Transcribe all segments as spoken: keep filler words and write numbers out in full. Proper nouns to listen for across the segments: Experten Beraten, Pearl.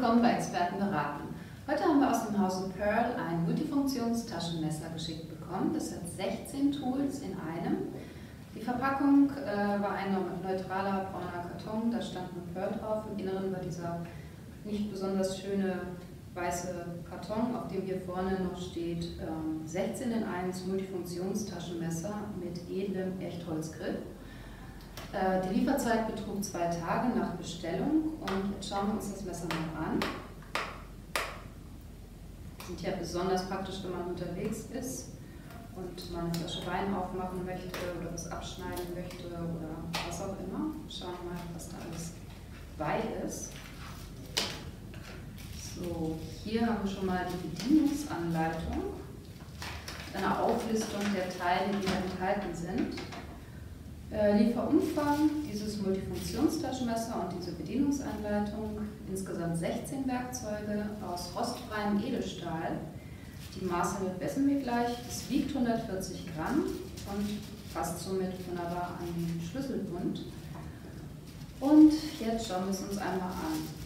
willkommen bei Experten Beraten. Heute haben wir aus dem Hause Pearl ein Multifunktionstaschenmesser geschickt bekommen. Das hat sechzehn Tools in einem. Die Verpackung äh, war ein neutraler brauner Karton, da stand nur Pearl drauf. Im Inneren war dieser nicht besonders schöne weiße Karton, auf dem hier vorne noch steht ähm, sechzehn in eins Multifunktionstaschenmesser mit edlem Echtholzgriff. Die Lieferzeit betrug zwei Tage nach Bestellung und jetzt schauen wir uns das Messer mal an. Sind ja besonders praktisch, wenn man unterwegs ist und man eine Flasche Wein aufmachen möchte oder was abschneiden möchte oder was auch immer. Schauen wir mal, was da alles bei ist. So, hier haben wir schon mal die Bedienungsanleitung mit einer Auflistung der Teile, die da enthalten sind. Lieferumfang, dieses Multifunktionstaschenmesser und diese Bedienungsanleitung, insgesamt sechzehn Werkzeuge aus rostfreiem Edelstahl. Die Maße messen wir gleich, es wiegt hundertvierzig Gramm und passt somit wunderbar an den Schlüsselbund. Und jetzt schauen wir es uns einmal an.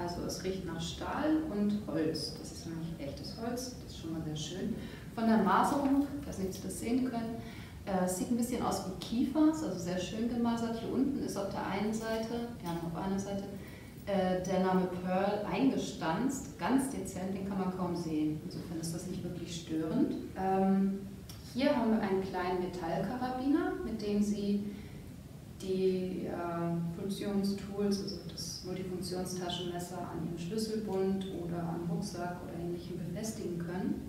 Also es riecht nach Stahl und Holz, das ist nämlich echtes Holz, das ist schon mal sehr schön. Von der Maserung, dass Sie das sehen können, äh, sieht ein bisschen aus wie Kiefer, ist also sehr schön gemasert. Hier unten ist auf der einen Seite, ja auf einer Seite, äh, der Name Pearl eingestanzt, ganz dezent, den kann man kaum sehen. Insofern ist das nicht wirklich störend. Ähm, hier haben wir einen kleinen Metallkarabiner, mit dem Sie die äh, Funktionstools, also das Multifunktionstaschenmesser an Ihrem Schlüsselbund oder am Rucksack oder Ähnlichem befestigen können.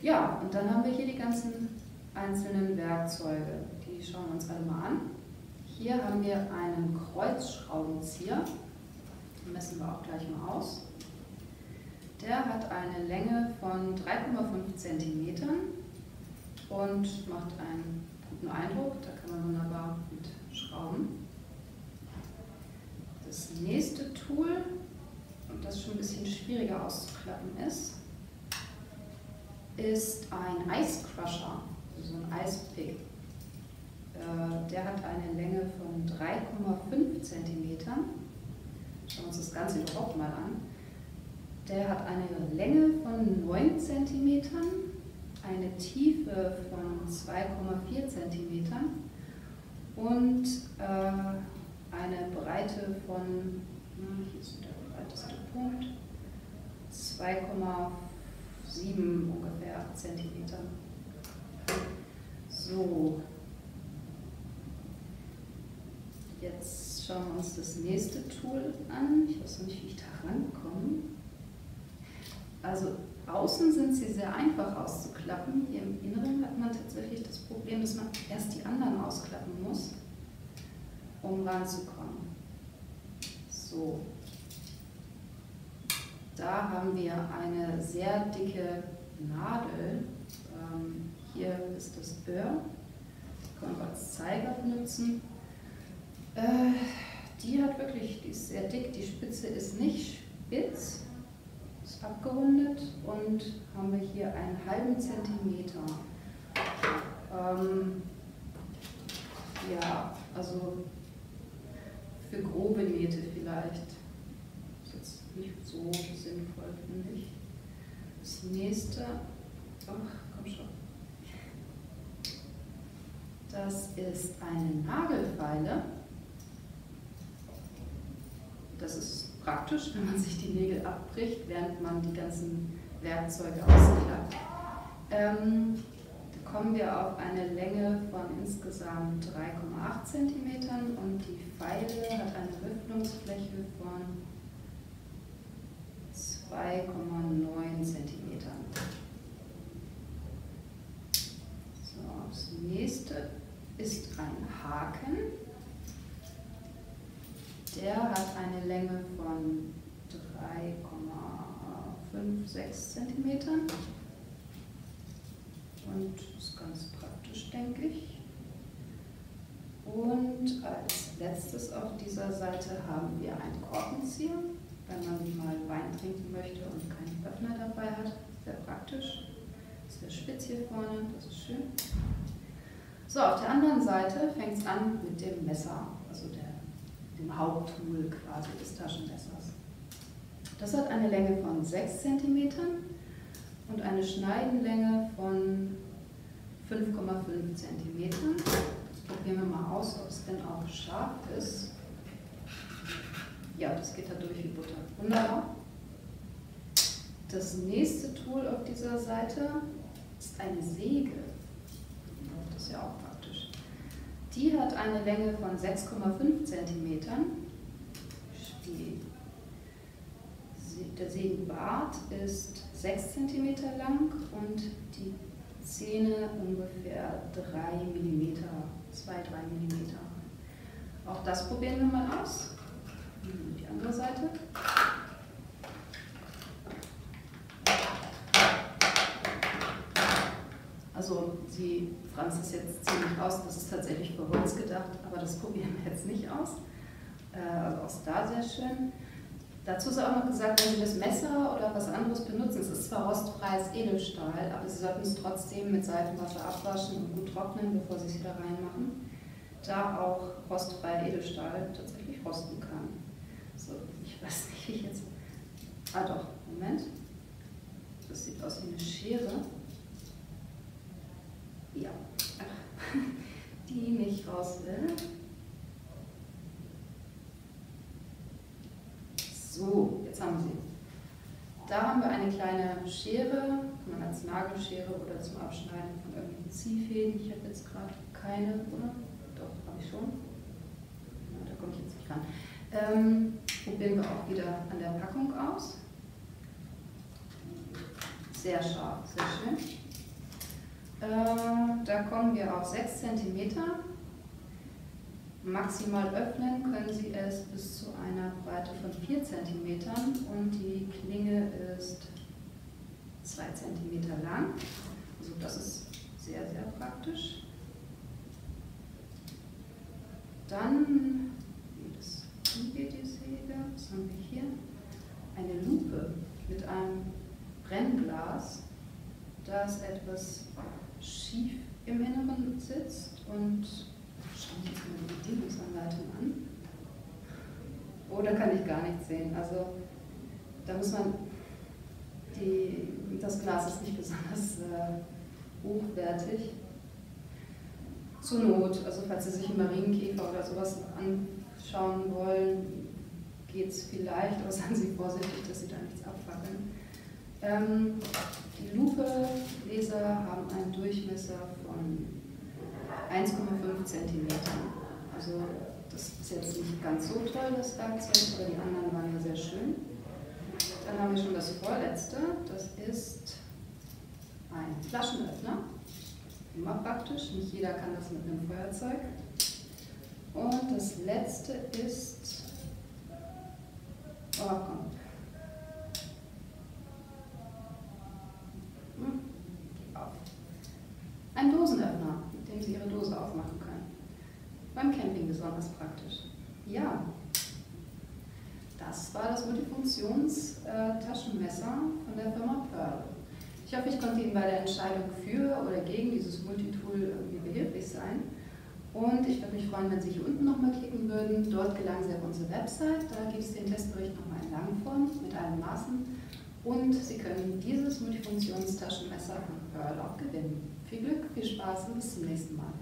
Ja, und dann haben wir hier die ganzen einzelnen Werkzeuge. Die schauen wir uns alle mal an. Hier haben wir einen Kreuzschraubenzieher. Den messen wir auch gleich mal aus. Der hat eine Länge von drei Komma fünf cm und macht einen guten Eindruck. Da kann man wunderbar mit schrauben. Das nächste Tool, und das schon ein bisschen schwieriger auszuklappen ist, ist ein Eiscrusher, also ein Eispick. Der hat eine Länge von drei Komma fünf cm. Schauen wir uns das Ganze überhaupt mal an. Der hat eine Länge von neun cm, eine Tiefe von zwei Komma vier cm und eine Breite von, hier ist der breiteste Punkt, zwei Komma sieben ungefähr Zentimeter. So, jetzt schauen wir uns das nächste Tool an. Ich weiß nicht, wie ich da rankomme. Also außen sind sie sehr einfach auszuklappen. Hier im Inneren hat man tatsächlich das Problem, dass man erst die anderen ausklappen muss, um ranzukommen. So. Da haben wir eine sehr dicke Nadel. Ähm, hier ist das Öhr, das können wir als Zeiger benutzen. Äh, die hat wirklich, die ist sehr dick, die Spitze ist nicht spitz, ist abgerundet und haben wir hier einen halben Zentimeter. Ähm, ja, also für grobe Nähte vielleicht. Nicht so sinnvoll, finde ich. Das nächste, ach, komm schon. Das ist eine Nagelfeile. Das ist praktisch, wenn man sich die Nägel abbricht, während man die ganzen Werkzeuge ausklappt. Ähm, da kommen wir auf eine Länge von insgesamt drei Komma acht cm und die Feile hat eine Öffnungsfläche von zwei Komma neun cm. So, das nächste ist ein Haken. Der hat eine Länge von drei Komma fünf sechs cm und ist ganz praktisch, denke ich. Und als letztes auf dieser Seite haben wir einen Korkenzieher. Wenn man mal Wein trinken möchte und keinen Öffner dabei hat, sehr praktisch. Ist der spitz hier vorne, das ist schön. So, auf der anderen Seite fängt es an mit dem Messer, also der dem Haupttool quasi des Taschenmessers. Das hat eine Länge von sechs Zentimeter und eine Schneidenlänge von fünf Komma fünf Zentimeter. Jetzt probieren wir mal aus, ob es denn auch scharf ist. Ja, das geht da durch wie Butter. Wunderbar. Das nächste Tool auf dieser Seite ist eine Säge. Das ist ja auch praktisch. Die hat eine Länge von sechs Komma fünf Zentimeter. Die, der Sägenbart ist sechs Zentimeter lang und die Zähne ungefähr drei Millimeter, zwei bis drei Millimeter. Auch das probieren wir mal aus. Die andere Seite. Also sie franzt es jetzt ziemlich aus, das ist tatsächlich für Holz gedacht, aber das probieren wir jetzt nicht aus. Also auch da sehr schön. Dazu ist auch noch gesagt, wenn Sie das Messer oder was anderes benutzen, es ist zwar rostfreies Edelstahl, aber Sie sollten es trotzdem mit Seifenwasser abwaschen und gut trocknen, bevor Sie es wieder reinmachen, da auch rostfreier Edelstahl tatsächlich rosten kann. So, ich weiß nicht, wie ich jetzt... Ah doch, Moment. Das sieht aus wie eine Schere. Ja, die nicht raus will. So, jetzt haben wir sie. Da haben wir eine kleine Schere, kann man als Nagelschere oder zum Abschneiden von irgendwelchen Ziehfäden. Ich habe jetzt gerade keine, oder? Doch, habe ich schon. Na, da komme ich jetzt nicht ran. Ähm, probieren wir auch wieder an der Packung aus. Sehr scharf, sehr schön. Äh, da kommen wir auf sechs Zentimeter. Maximal öffnen können Sie es bis zu einer Breite von vier Zentimeter und die Klinge ist zwei Zentimeter lang. Also das ist sehr, sehr praktisch. Dann, wie das geht, die Säge, was haben wir hier? Eine Lupe mit einem Brennglas, das etwas schief im Inneren sitzt und schaue ich jetzt mal die Bedienungsanleitung an. Oh, da kann ich gar nichts sehen. Also da muss man, die, das Glas ist nicht besonders äh, hochwertig. Zur Not, also falls Sie sich einen Marienkäfer oder sowas anschauen wollen, geht es vielleicht, aber seien Sie vorsichtig, dass Sie da nichts abfackeln. Ähm, die Lupe-Gläser haben einen Durchmesser von eins Komma fünf Zentimeter. Also das ist jetzt nicht ganz so toll, das Werkzeug, aber die anderen waren ja sehr schön. Dann haben wir schon das vorletzte, das ist ein Flaschenöffner. Immer praktisch, nicht jeder kann das mit einem Feuerzeug. Und das letzte ist... Oh, komm. Hm, geht auf. Ein Dosenöffner, mit dem Sie Ihre Dose aufmachen können. Beim Camping besonders praktisch. Ja, das war das Multifunktions-Taschenmesser von der Firma Pearl. Ich hoffe, ich konnte Ihnen bei der Entscheidung für oder gegen dieses Multitool irgendwie behilflich sein. Und ich würde mich freuen, wenn Sie hier unten nochmal klicken würden. Dort gelangen Sie auf unsere Website. Da gibt es den Testbericht nochmal in Langform mit allen Maßen. Und Sie können dieses Multifunktionstaschenmesser von Pearl auch gewinnen. Viel Glück, viel Spaß und bis zum nächsten Mal.